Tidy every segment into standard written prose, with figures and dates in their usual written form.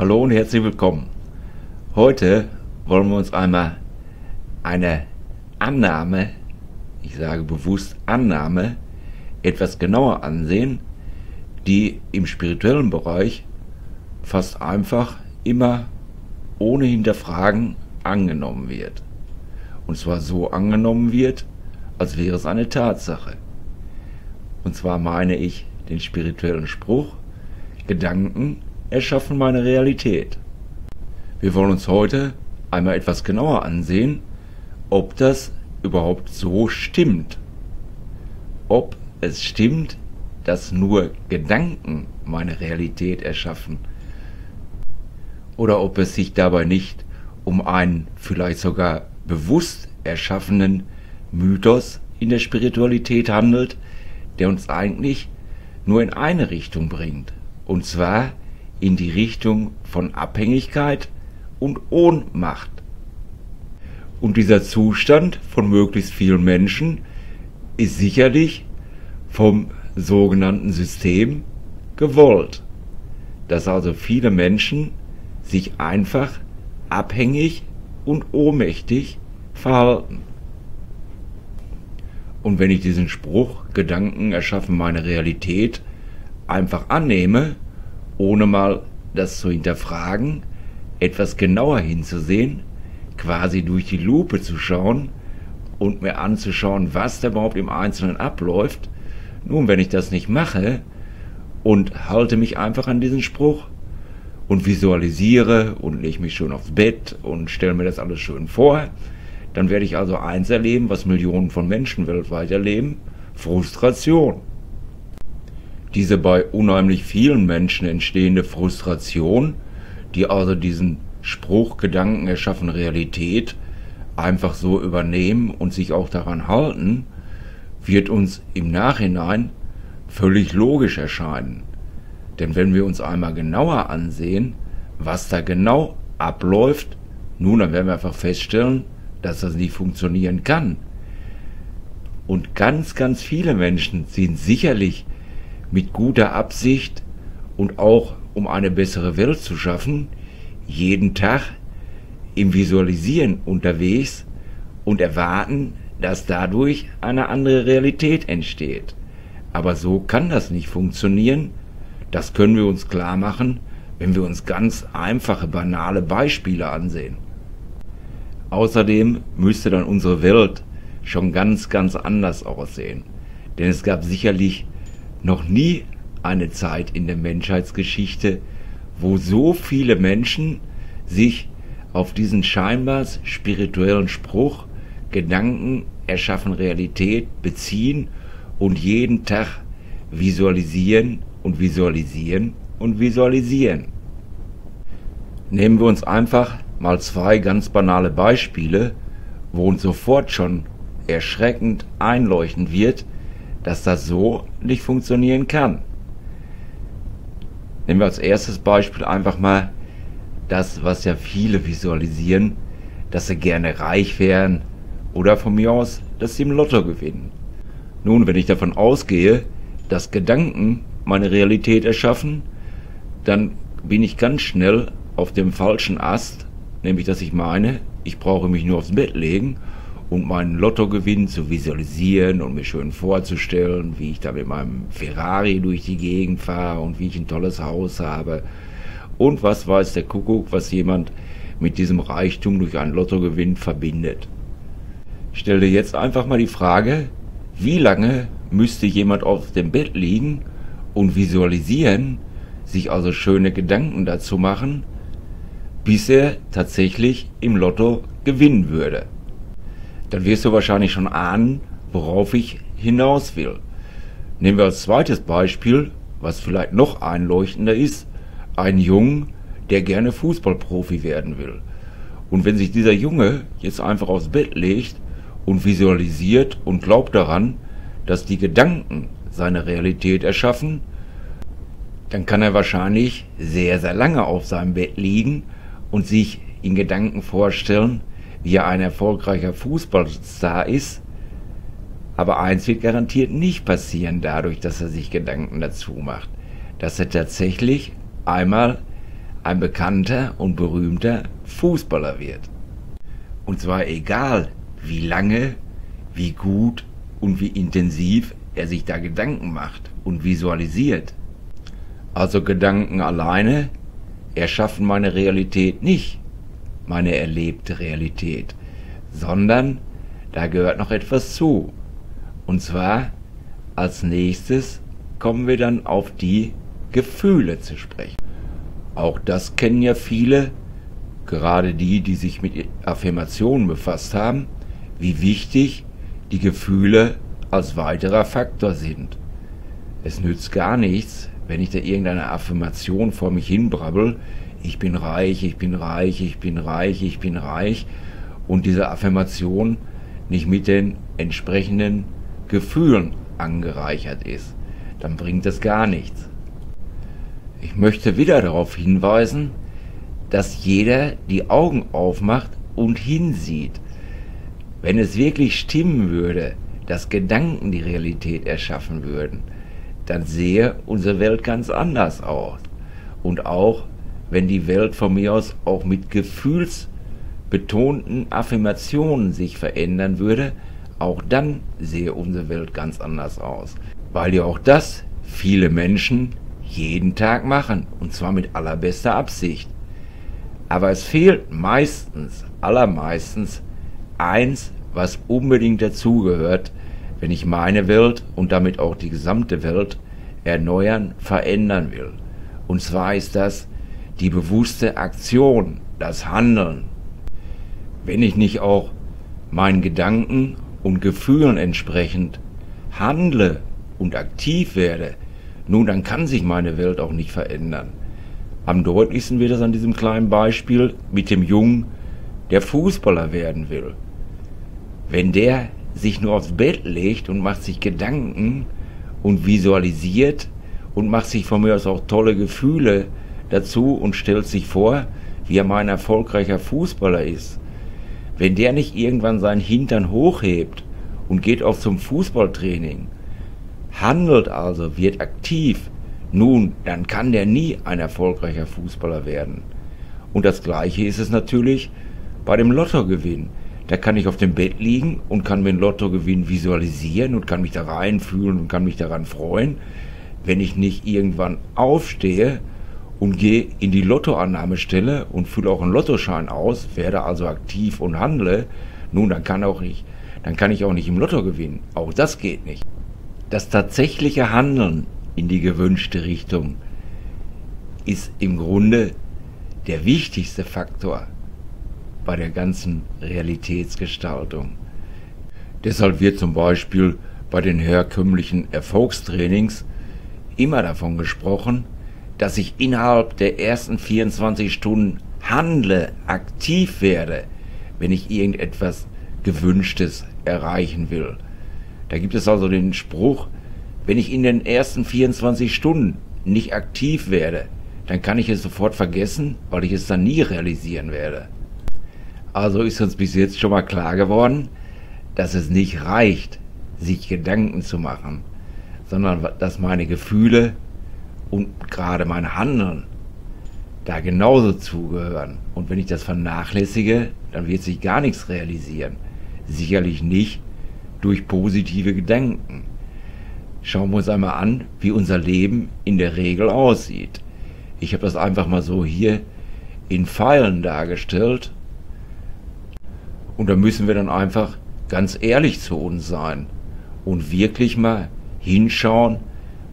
Hallo und herzlich willkommen. Heute wollen wir uns einmal eine Annahme, ich sage bewusst Annahme, etwas genauer ansehen, die im spirituellen Bereich fast einfach immer ohne Hinterfragen angenommen wird. Und zwar so angenommen wird, als wäre es eine Tatsache. Und zwar meine ich den spirituellen Spruch, Gedanken erschaffen meine Realität. Wir wollen uns heute einmal etwas genauer ansehen, ob das überhaupt so stimmt. Ob es stimmt, dass nur Gedanken meine Realität erschaffen. Oder ob es sich dabei nicht um einen vielleicht sogar bewusst erschaffenen Mythos in der Spiritualität handelt, der uns eigentlich nur in eine Richtung bringt, und zwar in die Richtung von Abhängigkeit und Ohnmacht. Und dieser Zustand von möglichst vielen Menschen ist sicherlich vom sogenannten System gewollt, dass also viele Menschen sich einfach abhängig und ohnmächtig verhalten. Und wenn ich diesen Spruch, Gedanken erschaffen meine Realität, einfach annehme, ohne mal das zu hinterfragen, etwas genauer hinzusehen, quasi durch die Lupe zu schauen und mir anzuschauen, was da überhaupt im Einzelnen abläuft, nun, wenn ich das nicht mache und halte mich einfach an diesen Spruch und visualisiere und lege mich schön aufs Bett und stelle mir das alles schön vor, dann werde ich also eins erleben, was Millionen von Menschen weltweit erleben: Frustration. Diese bei unheimlich vielen Menschen entstehende Frustration, die also diesen Spruch Gedanken erschaffen Realität einfach so übernehmen und sich auch daran halten, wird uns im Nachhinein völlig logisch erscheinen. Denn wenn wir uns einmal genauer ansehen, was da genau abläuft, nun, dann werden wir einfach feststellen, dass das nicht funktionieren kann. Und ganz, ganz viele Menschen sind sicherlich mit guter Absicht und auch um eine bessere Welt zu schaffen, jeden Tag im Visualisieren unterwegs und erwarten, dass dadurch eine andere Realität entsteht. Aber so kann das nicht funktionieren. Das können wir uns klar machen, wenn wir uns ganz einfache, banale Beispiele ansehen. Außerdem müsste dann unsere Welt schon ganz, ganz anders aussehen. Denn es gab sicherlich noch nie eine Zeit in der Menschheitsgeschichte, wo so viele Menschen sich auf diesen scheinbar spirituellen Spruch Gedanken erschaffen Realität beziehen und jeden Tag visualisieren und visualisieren und visualisieren. Nehmen wir uns einfach mal zwei ganz banale Beispiele, wo uns sofort schon erschreckend einleuchten wird, dass das so nicht funktionieren kann. Nehmen wir als erstes Beispiel einfach mal das, was ja viele visualisieren, dass sie gerne reich wären oder von mir aus, dass sie im Lotto gewinnen. Nun, wenn ich davon ausgehe, dass Gedanken meine Realität erschaffen, dann bin ich ganz schnell auf dem falschen Ast, nämlich dass ich meine, ich brauche mich nur aufs Bett legen und meinen Lottogewinn zu visualisieren und mir schön vorzustellen, wie ich da mit meinem Ferrari durch die Gegend fahre und wie ich ein tolles Haus habe. Und was weiß der Kuckuck, was jemand mit diesem Reichtum durch einen Lottogewinn verbindet. Ich stelle dir jetzt einfach mal die Frage, wie lange müsste jemand auf dem Bett liegen und visualisieren, sich also schöne Gedanken dazu machen, bis er tatsächlich im Lotto gewinnen würde. Dann wirst du wahrscheinlich schon ahnen, worauf ich hinaus will. Nehmen wir als zweites Beispiel, was vielleicht noch einleuchtender ist, einen Jungen, der gerne Fußballprofi werden will. Und wenn sich dieser Junge jetzt einfach aufs Bett legt und visualisiert und glaubt daran, dass die Gedanken seine Realität erschaffen, dann kann er wahrscheinlich sehr, sehr lange auf seinem Bett liegen und sich in Gedanken vorstellen, wie er ein erfolgreicher Fußballstar ist. Aber eins wird garantiert nicht passieren dadurch, dass er sich Gedanken dazu macht, dass er tatsächlich einmal ein bekannter und berühmter Fußballer wird. Und zwar egal, wie lange, wie gut und wie intensiv er sich da Gedanken macht und visualisiert. Also Gedanken alleine erschaffen meine Realität nicht, meine erlebte Realität, sondern da gehört noch etwas zu. Und zwar als nächstes kommen wir dann auf die Gefühle zu sprechen. Auch das kennen ja viele, gerade die, die sich mit Affirmationen befasst haben, wie wichtig die Gefühle als weiterer Faktor sind. Es nützt gar nichts, wenn ich da irgendeine Affirmation vor mich hinbrabbel, ich bin reich, ich bin reich, ich bin reich, ich bin reich, und diese Affirmation nicht mit den entsprechenden Gefühlen angereichert ist, dann bringt das gar nichts. Ich möchte wieder darauf hinweisen, dass jeder die Augen aufmacht und hinsieht. Wenn es wirklich stimmen würde, dass Gedanken die Realität erschaffen würden, dann sehe unsere Welt ganz anders aus. Und auch wenn die Welt von mir aus auch mit gefühlsbetonten Affirmationen sich verändern würde, auch dann sehe unsere Welt ganz anders aus. Weil ja auch das viele Menschen jeden Tag machen, und zwar mit allerbester Absicht. Aber es fehlt meistens, allermeistens, eins, was unbedingt dazugehört, wenn ich meine Welt und damit auch die gesamte Welt erneuern, verändern will. Und zwar ist das die bewusste Aktion, das Handeln. Wenn ich nicht auch meinen Gedanken und Gefühlen entsprechend handle und aktiv werde, nun, dann kann sich meine Welt auch nicht verändern. Am deutlichsten wird das an diesem kleinen Beispiel mit dem Jungen, der Fußballer werden will. Wenn der sich nur aufs Bett legt und macht sich Gedanken und visualisiert und macht sich von mir aus auch tolle Gefühle dazu und stellt sich vor, wie er mal ein erfolgreicher Fußballer ist. Wenn der nicht irgendwann seinen Hintern hochhebt und geht auch zum Fußballtraining, handelt also, wird aktiv, nun, dann kann der nie ein erfolgreicher Fußballer werden. Und das Gleiche ist es natürlich bei dem Lottogewinn. Da kann ich auf dem Bett liegen und kann mir den Lottogewinn visualisieren und kann mich da reinfühlen und kann mich daran freuen. Wenn ich nicht irgendwann aufstehe und gehe in die Lottoannahmestelle und fülle auch einen Lottoschein aus, werde also aktiv und handle, nun, dann kann ich auch nicht im Lotto gewinnen. Auch das geht nicht. Das tatsächliche Handeln in die gewünschte Richtung ist im Grunde der wichtigste Faktor bei der ganzen Realitätsgestaltung. Deshalb wird zum Beispiel bei den herkömmlichen Erfolgstrainings immer davon gesprochen, dass ich innerhalb der ersten 24 Stunden handle, aktiv werde, wenn ich irgendetwas Gewünschtes erreichen will. Da gibt es also den Spruch, wenn ich in den ersten 24 Stunden nicht aktiv werde, dann kann ich es sofort vergessen, weil ich es dann nie realisieren werde. Also ist uns bis jetzt schon mal klar geworden, dass es nicht reicht, sich Gedanken zu machen, sondern dass meine Gefühle und gerade mein Handeln da genauso zugehören. Und wenn ich das vernachlässige, dann wird sich gar nichts realisieren. Sicherlich nicht durch positive Gedanken. Schauen wir uns einmal an, wie unser Leben in der Regel aussieht. Ich habe das einfach mal so hier in Pfeilen dargestellt. Und da müssen wir dann einfach ganz ehrlich zu uns sein und wirklich mal hinschauen,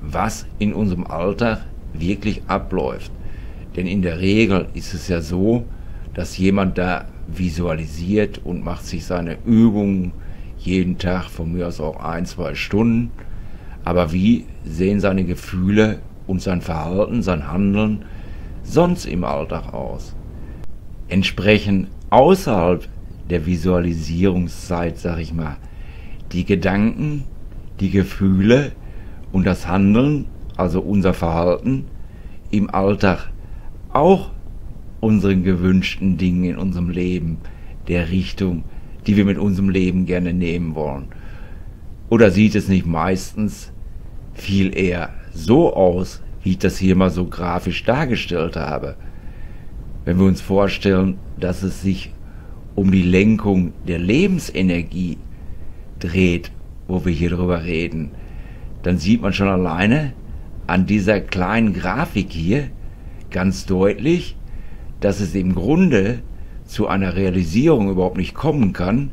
was in unserem Alltag wirklich abläuft. Denn in der Regel ist es ja so, dass jemand da visualisiert und macht sich seine Übungen jeden Tag, von mir aus auch 1, 2 Stunden. Aber wie sehen seine Gefühle und sein Verhalten, sein Handeln sonst im Alltag aus? Entsprechend außerhalb der Visualisierungszeit, sag ich mal, die Gedanken, die Gefühle und das Handeln, also unser Verhalten, im Alltag auch unseren gewünschten Dingen in unserem Leben, der Richtung, die wir mit unserem Leben gerne nehmen wollen. Oder sieht es nicht meistens viel eher so aus, wie ich das hier mal so grafisch dargestellt habe? Wenn wir uns vorstellen, dass es sich um die Lenkung der Lebensenergie dreht, wo wir hier drüber reden, dann sieht man schon alleine an dieser kleinen Grafik hier ganz deutlich, dass es im Grunde zu einer Realisierung überhaupt nicht kommen kann,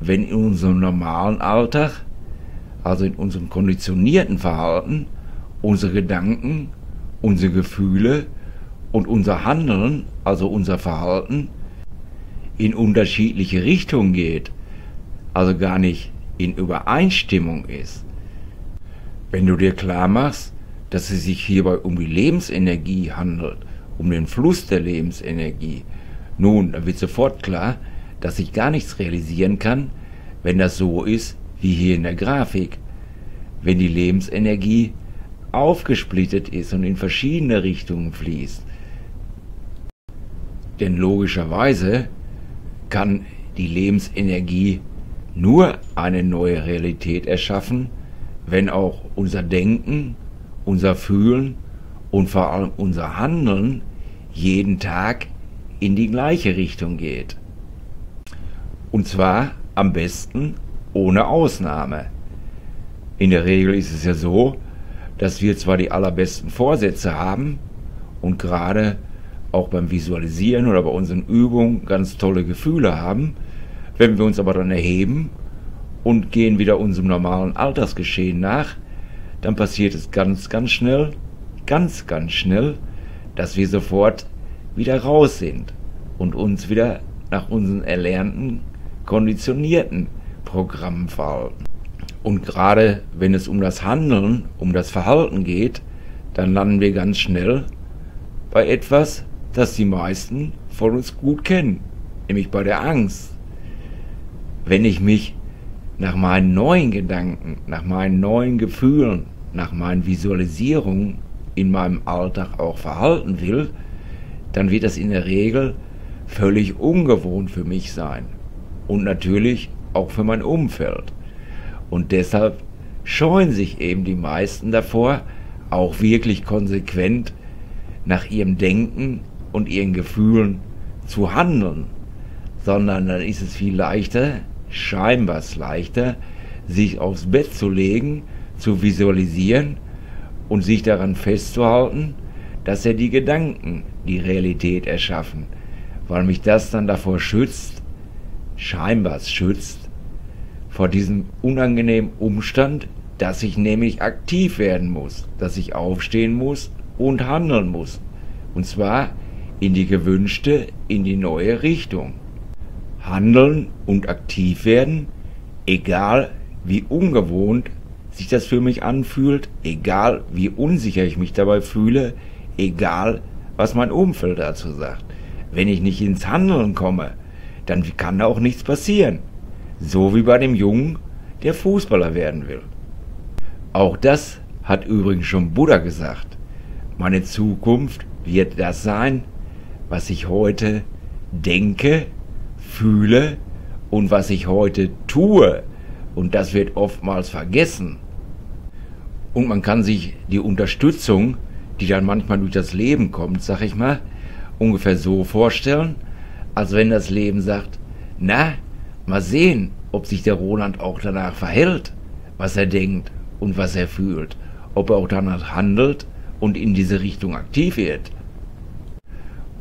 wenn in unserem normalen Alltag, also in unserem konditionierten Verhalten, unsere Gedanken, unsere Gefühle und unser Handeln, also unser Verhalten, in unterschiedliche Richtungen geht, also gar nicht in Übereinstimmung ist. Wenn du dir klar machst, dass es sich hierbei um die Lebensenergie handelt, um den Fluss der Lebensenergie, nun, dann wird sofort klar, dass ich gar nichts realisieren kann, wenn das so ist wie hier in der Grafik. Wenn die Lebensenergie aufgesplittet ist und in verschiedene Richtungen fließt. Denn logischerweise kann die Lebensenergie nur eine neue Realität erschaffen, wenn auch unser Denken, unser Fühlen und vor allem unser Handeln jeden Tag in die gleiche Richtung geht. Und zwar am besten ohne Ausnahme. In der Regel ist es ja so, dass wir zwar die allerbesten Vorsätze haben und gerade auch beim Visualisieren oder bei unseren Übungen ganz tolle Gefühle haben, wenn wir uns aber dann erheben und gehen wieder unserem normalen Alltagsgeschehen nach, dann passiert es ganz, ganz schnell, dass wir sofort wieder raus sind und uns wieder nach unseren erlernten, konditionierten Programmen verhalten. Und gerade wenn es um das Handeln, um das Verhalten geht, dann landen wir ganz schnell bei etwas, das die meisten von uns gut kennen, nämlich bei der Angst. Wenn ich mich nach meinen neuen Gedanken, nach meinen neuen Gefühlen, nach meinen Visualisierungen in meinem Alltag auch verhalten will, dann wird das in der Regel völlig ungewohnt für mich sein und natürlich auch für mein Umfeld. Und deshalb scheuen sich eben die meisten davor, auch wirklich konsequent nach ihrem Denken und ihren Gefühlen zu handeln, sondern dann ist es viel leichter, scheinbar leichter, sich aufs Bett zu legen, zu visualisieren und sich daran festzuhalten, dass die Gedanken die Realität erschaffen, weil mich das dann davor schützt, scheinbar schützt, vor diesem unangenehmen Umstand, dass ich nämlich aktiv werden muss, dass ich aufstehen muss und handeln muss, und zwar in die gewünschte, in die neue Richtung. Handeln und aktiv werden, egal wie ungewohnt sich das für mich anfühlt, egal wie unsicher ich mich dabei fühle, egal was mein Umfeld dazu sagt. Wenn ich nicht ins Handeln komme, dann kann da auch nichts passieren. So wie bei dem Jungen, der Fußballer werden will. Auch das hat übrigens schon Buddha gesagt. Meine Zukunft wird das sein, was ich heute denke, fühle und was ich heute tue. Und das wird oftmals vergessen. Und man kann sich die Unterstützung, die dann manchmal durch das Leben kommt, sag ich mal, ungefähr so vorstellen, als wenn das Leben sagt, na, mal sehen, ob sich der Roland auch danach verhält, was er denkt und was er fühlt, ob er auch danach handelt und in diese Richtung aktiv wird.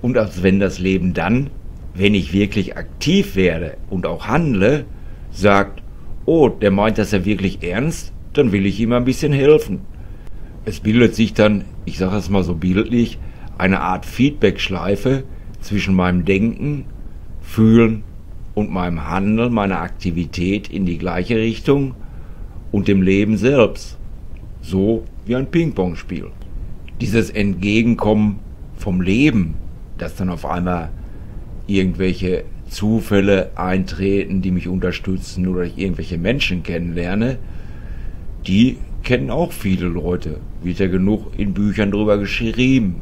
Und als wenn das Leben dann, wenn ich wirklich aktiv werde und auch handle, sagt, oh, der meint das ja wirklich ernst, dann will ich ihm ein bisschen helfen. Es bildet sich dann, ich sage es mal so bildlich, eine Art Feedback-Schleife zwischen meinem Denken, Fühlen und meinem Handeln, meiner Aktivität in die gleiche Richtung und dem Leben selbst. So wie ein Ping-Pong-Spiel. Dieses Entgegenkommen vom Leben, dass dann auf einmal irgendwelche Zufälle eintreten, die mich unterstützen oder ich irgendwelche Menschen kennenlerne, die kennen auch viele Leute. Wird ja genug in Büchern drüber geschrieben.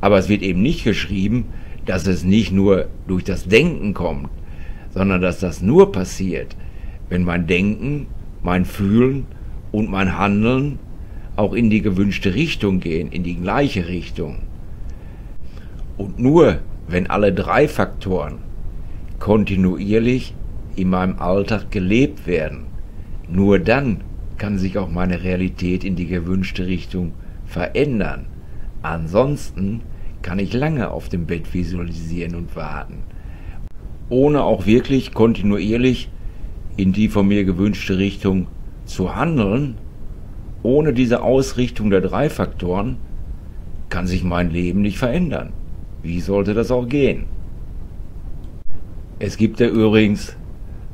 Aber es wird eben nicht geschrieben, dass es nicht nur durch das Denken kommt, sondern dass das nur passiert, wenn mein Denken, mein Fühlen und mein Handeln auch in die gewünschte Richtung gehen, in die gleiche Richtung. Und nur, wenn alle drei Faktoren kontinuierlich in meinem Alltag gelebt werden, nur dann kann sich auch meine Realität in die gewünschte Richtung verändern. Ansonsten kann ich lange auf dem Bett visualisieren und warten, ohne auch wirklich kontinuierlich in die von mir gewünschte Richtung zu handeln. Ohne diese Ausrichtung der drei Faktoren kann sich mein Leben nicht verändern. Wie sollte das auch gehen? Es gibt ja übrigens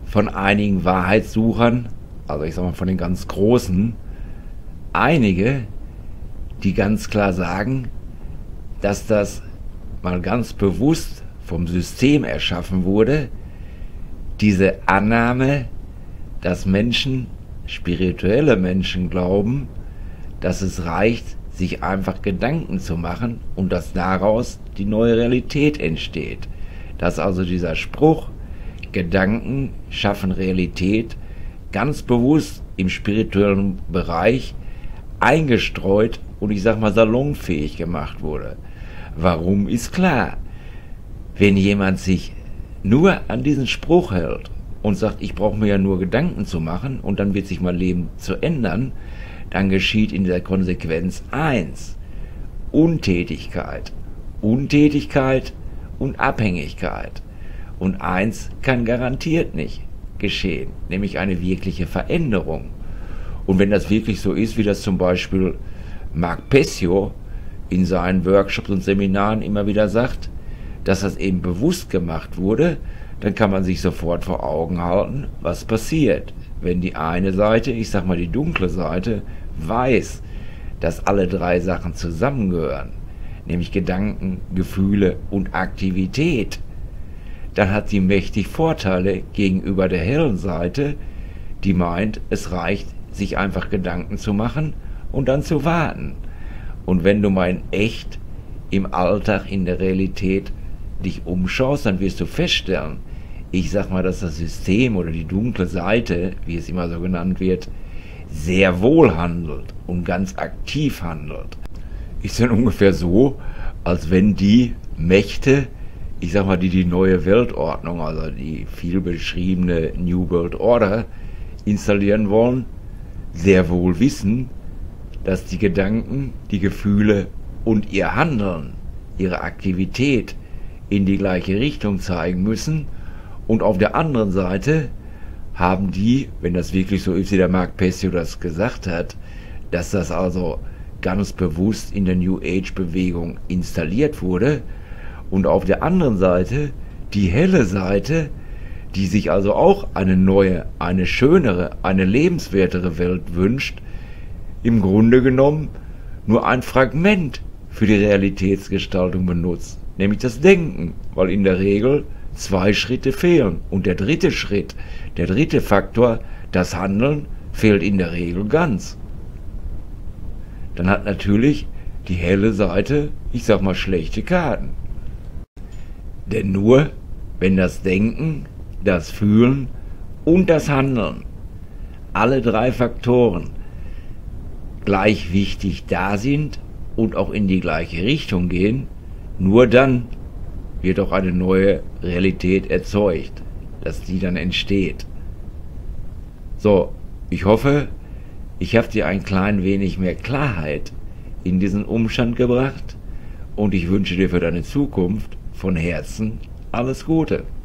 von einigen Wahrheitssuchern, also ich sag mal von den ganz Großen, einige, die ganz klar sagen, dass das mal ganz bewusst vom System erschaffen wurde, diese Annahme, dass Menschen, spirituelle Menschen, glauben, dass es reicht, sich einfach Gedanken zu machen und dass daraus die neue Realität entsteht. Dass also dieser Spruch, Gedanken schaffen Realität, ganz bewusst im spirituellen Bereich eingestreut und ich sag mal salonfähig gemacht wurde. Warum ist klar, wenn jemand sich nur an diesen Spruch hält und sagt, ich brauche mir ja nur Gedanken zu machen und dann wird sich mein Leben zu ändern, dann geschieht in der Konsequenz eins: Untätigkeit. Untätigkeit und Abhängigkeit. Und eins kann garantiert nicht geschehen, nämlich eine wirkliche Veränderung. Und wenn das wirklich so ist, wie das zum Beispiel Marc Pesio in seinen Workshops und Seminaren immer wieder sagt, dass das eben bewusst gemacht wurde, dann kann man sich sofort vor Augen halten, was passiert, wenn die eine Seite, ich sag mal die dunkle Seite, weiß, dass alle drei Sachen zusammengehören, nämlich Gedanken, Gefühle und Aktivität. Dann hat sie mächtig Vorteile gegenüber der hellen Seite, die meint, es reicht, sich einfach Gedanken zu machen und dann zu warten. Und wenn du mal in echt im Alltag, in der Realität dich umschaust, dann wirst du feststellen, ich sag mal, dass das System oder die dunkle Seite, wie es immer so genannt wird, sehr wohl handelt und ganz aktiv handelt. Ist dann ungefähr so, als wenn die Mächte, ich sag mal, die neue Weltordnung, also die viel beschriebene New World Order installieren wollen, sehr wohl wissen, dass die Gedanken, die Gefühle und ihr Handeln, ihre Aktivität in die gleiche Richtung zeigen müssen. Und auf der anderen Seite haben die, wenn das wirklich so ist, wie der Marc Pesio das gesagt hat, dass das also ganz bewusst in der New Age Bewegung installiert wurde. Und auf der anderen Seite die helle Seite, die sich also auch eine neue, eine schönere, eine lebenswertere Welt wünscht, im Grunde genommen nur ein Fragment für die Realitätsgestaltung benutzt, nämlich das Denken, weil in der Regel zwei Schritte fehlen. Und der dritte Schritt, der dritte Faktor, das Handeln, fehlt in der Regel ganz. Dann hat natürlich die helle Seite, ich sag mal, schlechte Karten. Denn nur, wenn das Denken, das Fühlen und das Handeln, alle drei Faktoren, gleich wichtig da sind und auch in die gleiche Richtung gehen, nur dann wird auch eine neue Realität erzeugt, dass die dann entsteht. So, ich hoffe, ich habe dir ein klein wenig mehr Klarheit in diesen Umstand gebracht und ich wünsche dir für deine Zukunft von Herzen alles Gute.